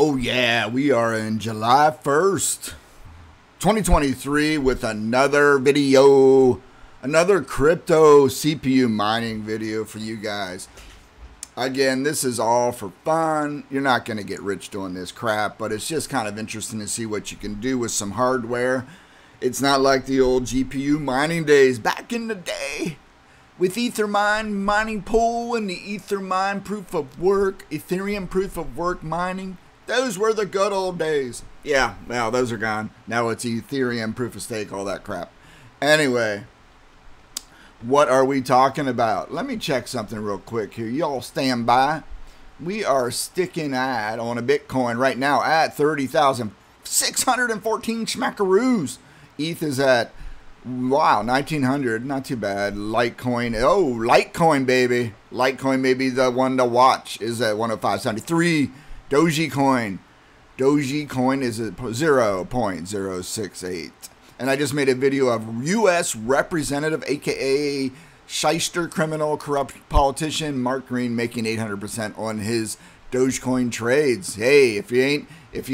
Oh yeah, we are in July 1st, 2023 with another video, another crypto CPU mining video for you guys. Again, this is all for fun. You're not going to get rich doing this crap, but it's just kind of interesting to see what you can do with some hardware. It's not like the old GPU mining days back in the day with Ethermine mining pool and the Ethermine proof of work, Ethereum proof of work mining. Those were the good old days. Yeah, now those are gone. Now it's Ethereum, proof of stake, all that crap. Anyway, what are we talking about? Let me check something real quick here. Y'all stand by. We are sticking eyed on a Bitcoin right now at 30,614 schmackaroos. ETH is at, wow, 1,900. Not too bad. Litecoin. Oh, Litecoin, baby. Litecoin may be the one to watch. Is at 105.73. Dogecoin is at 0.068, and I just made a video of U.S. Representative, aka shyster criminal corrupt politician Mark Green making 800% on his Dogecoin trades. Hey, if you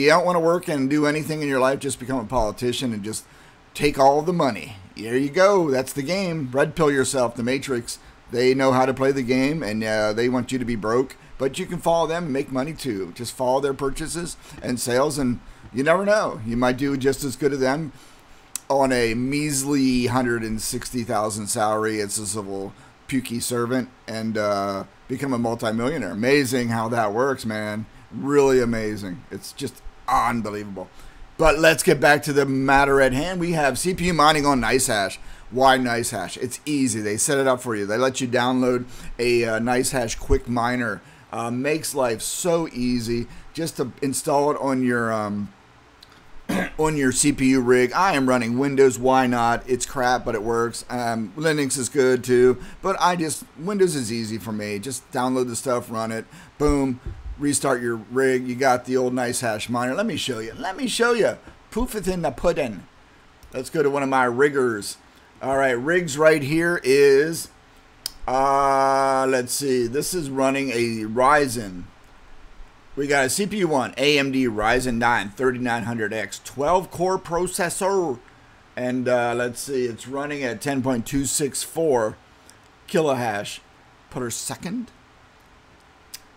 don't want to work and do anything in your life, just become a politician and just take all the money. There you go. That's the game. Red pill yourself. The Matrix. They know how to play the game, and they want you to be broke. But you can follow them and make money too. Just follow their purchases and sales, and you never know. You might do just as good as them on a measly $160,000 salary as a civil pukey servant and become a multimillionaire. Amazing how that works, man. Really amazing. It's just unbelievable. But let's get back to the matter at hand. We have CPU mining on NiceHash. Why NiceHash? It's easy. They set it up for you. They let you download a NiceHash quick miner. Makes life so easy just to install it on your CPU rig. I am running Windows. Why not? It's crap, but it works. Linux is good too, but Windows is easy for me. Just download the stuff, run it, boom, restart your rig. You got the old NiceHash miner. Let me show you. Proof is in the pudding. Let's go to one of my riggers. All right, rigs right here is. Let's see, this is running a Ryzen. We got a CPU one, AMD Ryzen 9 3900X, 12-core processor. And let's see, it's running at 10.264 kilohash per second.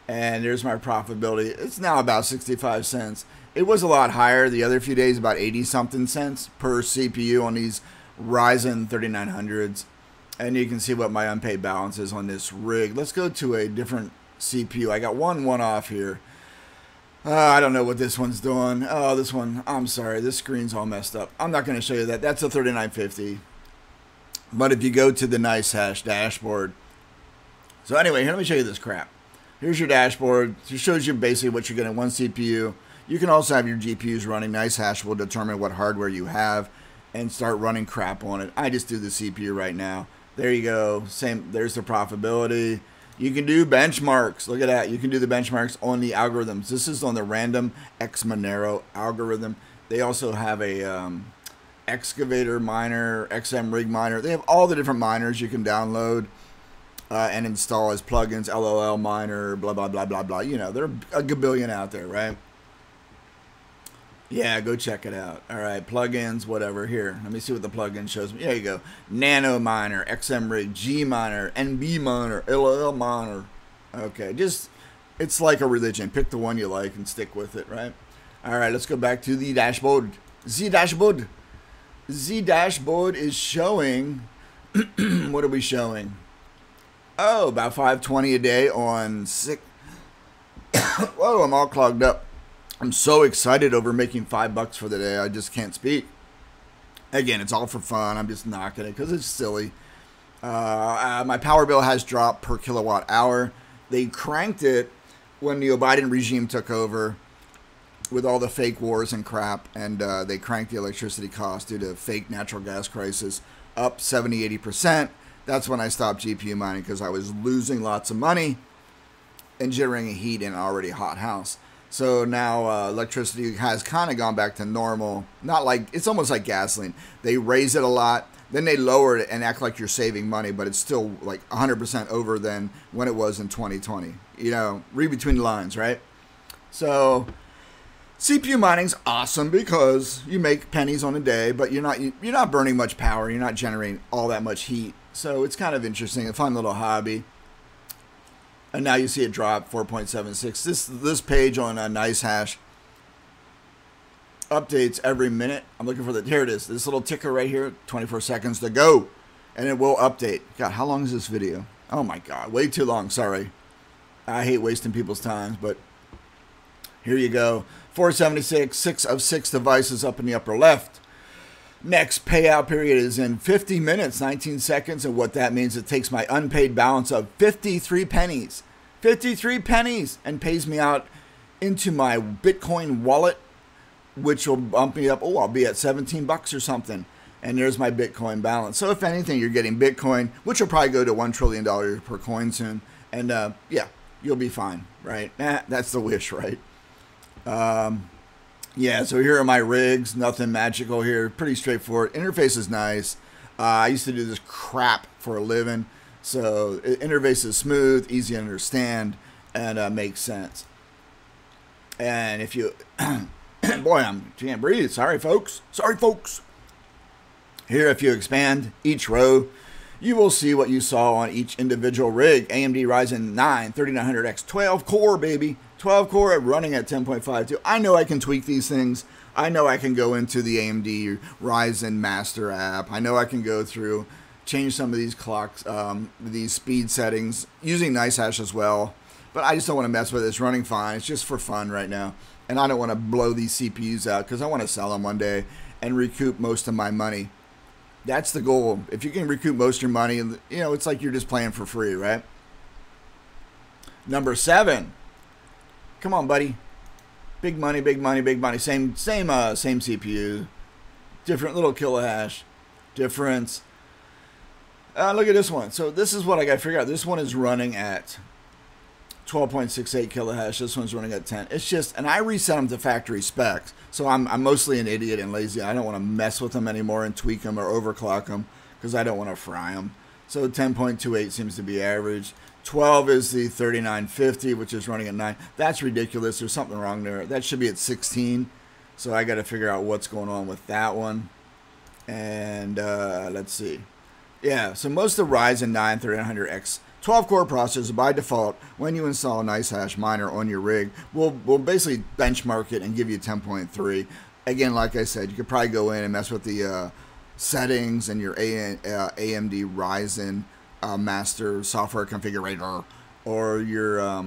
And there's my profitability. It's now about 65 cents. It was a lot higher the other few days, about 80-something cents per CPU on these Ryzen 3900s. And you can see what my unpaid balance is on this rig. Let's go to a different CPU. I got one off here. I don't know what this one's doing. Oh, this one. I'm sorry. This screen's all messed up. I'm not going to show you that. That's a 3950. But if you go to the NiceHash dashboard. So anyway, here, let me show you this crap. Here's your dashboard. It shows you basically what you're getting in one CPU. You can also have your GPUs running. NiceHash will determine what hardware you have and start running crap on it. I just do the CPU right now. There you go. Same. There's the profitability. You can do benchmarks. Look at that. You can do the benchmarks on the algorithms. This is on the RandomX Monero algorithm. They also have a excavator miner, XMRig miner. They have all the different miners you can download and install as plugins. LLMiner, blah blah blah blah blah. You know, there are a gabillion out there, right? Yeah, go check it out. All right, plugins, whatever. Here, let me see what the plugin shows me. There you go. NanoMiner, XMRig, GMiner, NBMiner, LLMiner. Okay, just, it's like a religion. Pick the one you like and stick with it, right? All right, let's go back to the dashboard. The dashboard. The dashboard is showing, what are we showing? Oh, about 520 a day on six. Whoa, I'm all clogged up. I'm so excited over making $5 for the day. I just can't speak. Again, it's all for fun. I'm just knocking it because it's silly. My power bill has dropped per kilowatt hour. They cranked it when the Biden regime took over with all the fake wars and crap. And they cranked the electricity cost due to fake natural gas crisis up 70, 80%. That's when I stopped GPU mining because I was losing lots of money and generating heat in an already hot house. So now electricity has kind of gone back to normal. Not like, it's almost like gasoline. They raise it a lot, then they lower it and act like you're saving money, but it's still like 100% over than when it was in 2020. You know, read between the lines, right? So CPU mining's awesome because you make pennies on a day, but you're not burning much power. You're not generating all that much heat. So it's kind of interesting, a fun little hobby. And now you see it drop 4.76. This page on NiceHash updates every minute. I'm looking for the, here it is. This little ticker right here, 24 seconds to go. And it will update. God, how long is this video? Oh my God, way too long, sorry. I hate wasting people's time, but here you go. 476, 6 of 6 devices up in the upper left. Next payout period is in 50 minutes, 19 seconds. And what that means, it takes my unpaid balance of 53 pennies. 53 pennies and pays me out into my Bitcoin wallet, which will bump me up. Oh, I'll be at 17 bucks or something. And there's my Bitcoin balance. So if anything, you're getting Bitcoin, which will probably go to $1 trillion per coin soon. And yeah, you'll be fine, right? That's the wish, right? Yeah, so here are my rigs. Nothing magical here. Pretty straightforward. Interface is nice. I used to do this crap for a living. So interface is smooth, easy to understand, and makes sense. And if you... boy, I can't breathe. Sorry, folks. Sorry, folks. Here, if you expand each row, you will see what you saw on each individual rig. AMD Ryzen 9 3900X, 12 core, baby. 12 core running at 10.52. I know I can tweak these things. I know I can go into the AMD Ryzen Master app. I know I can go through, change some of these clocks, these speed settings, using NiceHash as well. But I just don't want to mess with it. It's running fine. It's just for fun right now. And I don't want to blow these CPUs out because I want to sell them one day and recoup most of my money. That's the goal. If you can recoup most of your money, you know, it's like you're just playing for free, right? Number 7. Come on, buddy. Big money, big money, big money. Same CPU. Different little kilohash difference. Look at this one. So this is what I got to figure out. This one is running at 12.68 kilohash. This one's running at 10. It's just, and I reset them to factory specs. So I'm mostly an idiot and lazy. I don't want to mess with them anymore and tweak them or overclock them because I don't want to fry them. So 10.28 seems to be average. 12 is the 3950, which is running at 9. That's ridiculous. There's something wrong there. That should be at 16. So I got to figure out what's going on with that one. And let's see. Yeah, so most of the Ryzen 9 3900X 12-core processors by default, when you install NiceHash Miner on your rig, will basically benchmark it and give you 10.3. Again, like I said, you could probably go in and mess with the settings and your AMD Ryzen Master software configurator or your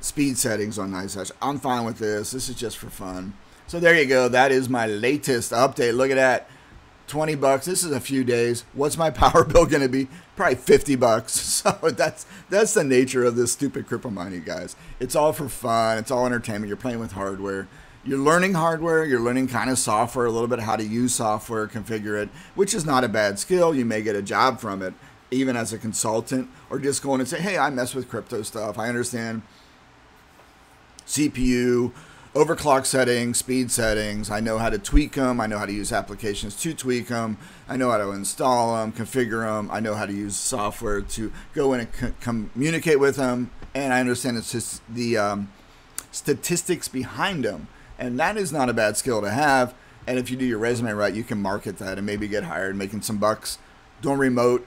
speed settings on NiceHash. I'm fine with this. This is just for fun. So there you go. That is my latest update. Look at that. 20 bucks. This is a few days. What's my power bill going to be? Probably 50 bucks. So that's the nature of this stupid crypto mining, guys. It's all for fun. It's all entertainment. You're playing with hardware. You're learning hardware. You're learning kind of software, a little bit how to use software, configure it, which is not a bad skill. You may get a job from it, even as a consultant, or just go in and say, hey, I mess with crypto stuff. I understand CPU, overclock settings, speed settings. I know how to tweak them. I know how to use applications to tweak them. I know how to install them, configure them. I know how to use software to go in and communicate with them. And I understand it's just the statistics behind them. And that is not a bad skill to have. And if you do your resume right, you can market that and maybe get hired making some bucks doing remote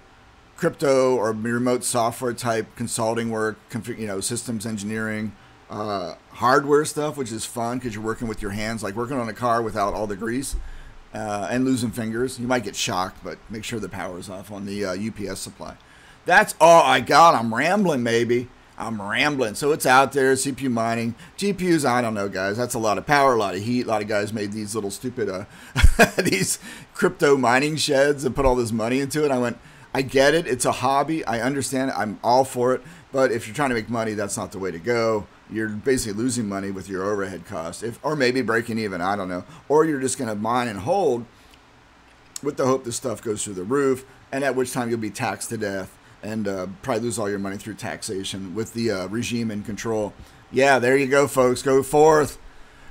crypto or remote software type consulting work, you know, systems engineering, hardware stuff, which is fun because you're working with your hands, like working on a car without all the grease and losing fingers. You might get shocked, but make sure the power's off on the UPS supply. That's all I got. I'm rambling, maybe. I'm rambling. So it's out there, CPU mining. GPUs, I don't know, guys. That's a lot of power, a lot of heat. A lot of guys made these little stupid, these crypto mining sheds and put all this money into it. I went, I get it. It's a hobby. I understand it. I'm all for it. But if you're trying to make money, that's not the way to go. You're basically losing money with your overhead costs, or maybe breaking even, I don't know. Or you're just going to mine and hold with the hope this stuff goes through the roof, and at which time you'll be taxed to death and probably lose all your money through taxation with the regime in control. Yeah, there you go, folks. Go forth.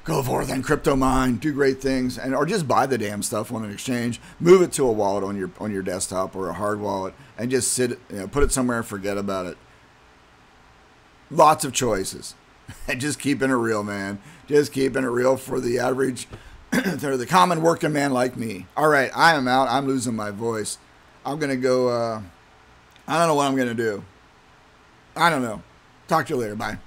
Go forth and crypto mine. Do great things, and or just buy the damn stuff on an exchange. Move it to a wallet on your desktop or a hard wallet, and just sit, you know, put it somewhere and forget about it. Lots of choices. Just keeping it real, man. Just keeping it real for the average, or the common working man like me. All right, I am out. I'm losing my voice. I'm going to go. I don't know what I'm going to do. I don't know. Talk to you later. Bye.